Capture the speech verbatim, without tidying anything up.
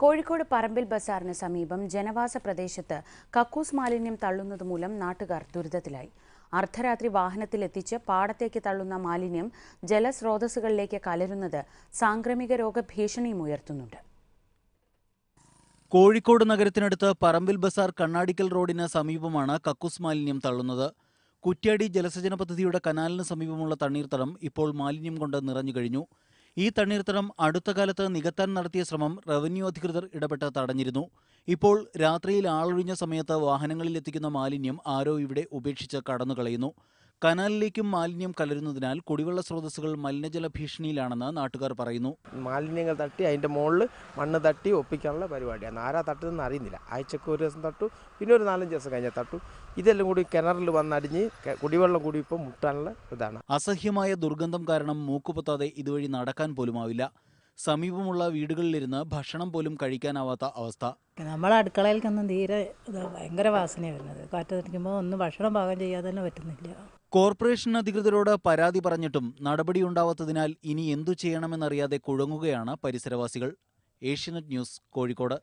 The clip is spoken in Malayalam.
കോഴിക്കോട് പറമ്പിൽ ബസാറിന് സമീപം ജനവാസ പ്രദേശത്ത് കക്കൂസ് മാലിന്യം തള്ളുന്നത് മൂലം നാട്ടുകാർ ദുരിതത്തിലായി. അർദ്ധരാത്രി വാഹനത്തിലെത്തിച്ച് പാടത്തേക്ക് തള്ളുന്ന മാലിന്യം ജലസ്രോതസ്സുകളിലേക്ക് കലരുന്നത് സാംക്രമിക രോഗ ഭീഷണിയും ഉയർത്തുന്നുണ്ട്. കോഴിക്കോട് നഗരത്തിനടുത്ത് പറമ്പിൽ ബസാർ കണ്ണാടിക്കൽ റോഡിന് സമീപമാണ് കക്കൂസ് മാലിന്യം തള്ളുന്നത്. കുറ്റ്യാടി ജലസേചന പദ്ധതിയുടെ കനാലിന് സമീപമുള്ള തണ്ണീർത്തടം ഇപ്പോൾ മാലിന്യം കൊണ്ട് നിറഞ്ഞു കഴിഞ്ഞു. ഈ തണ്ണീർത്തടം അടുത്ത കാലത്ത് നികത്താൻ നടത്തിയ ശ്രമം റവന്യൂ അധികൃതർ ഇടപെട്ട് തടഞ്ഞിരുന്നു. ഇപ്പോൾ രാത്രിയിൽ ആളൊഴിഞ്ഞ സമയത്ത് വാഹനങ്ങളിൽ എത്തിക്കുന്ന മാലിന്യം ആരോ ഇവിടെ ഉപേക്ഷിച്ച് കടന്നുകളയുന്നു. കനാലിലേക്കും മാലിന്യം കലരുന്നതിനാൽ കുടിവെള്ള സ്രോതസ്സുകൾ മലിനജല ഭീഷണിയിലാണെന്ന് നാട്ടുകാർ പറയുന്നു. മാലിന്യങ്ങൾ തട്ടി അതിൻ്റെ മുകളിൽ മണ്ണ് തട്ടി ഒപ്പിക്കാനുള്ള പരിപാടിയാണ്. ആരാ തട്ടുന്നതെന്ന് അറിയുന്നില്ല. ആഴ്ചക്ക് ഒരു ദിവസം തട്ടു, പിന്നെ ഒരു നാലഞ്ച് ദിവസം കഴിഞ്ഞാൽ തട്ടു. ഇതെല്ലാം കൂടി കിണറിൽ വന്നടിഞ്ഞ് കുടിവെള്ളം കൂടി ഇപ്പോൾ മുട്ടാനുള്ള ഇതാണ്. അസഹ്യമായ ദുർഗന്ധം കാരണം മൂക്കുപൊത്താതെ ഇതുവഴി നടക്കാൻ പോലുമാവില്ല. സമീപമുള്ള വീടുകളിലിരുന്ന് ഭക്ഷണം പോലും കഴിക്കാനാവാത്ത അവസ്ഥ. നമ്മളെ അടുക്കളയിലേക്കൊന്നും തീരെ ഭയങ്കര വാസനയാണ് വരുന്നത്. കാറ്റടിക്കുമ്പോൾ ഒന്നും ഭക്ഷണം പാകം ചെയ്യാതെ തന്നെ പറ്റുന്നില്ല. കോർപ്പറേഷൻ അധികൃതരോട് പരാതി പറഞ്ഞിട്ടും നടപടിയുണ്ടാവാത്തതിനാൽ ഇനി എന്തു ചെയ്യണമെന്നറിയാതെ കുഴങ്ങുകയാണ് പരിസരവാസികൾ. ഏഷ്യനെറ്റ് ന്യൂസ്, കോഴിക്കോട്.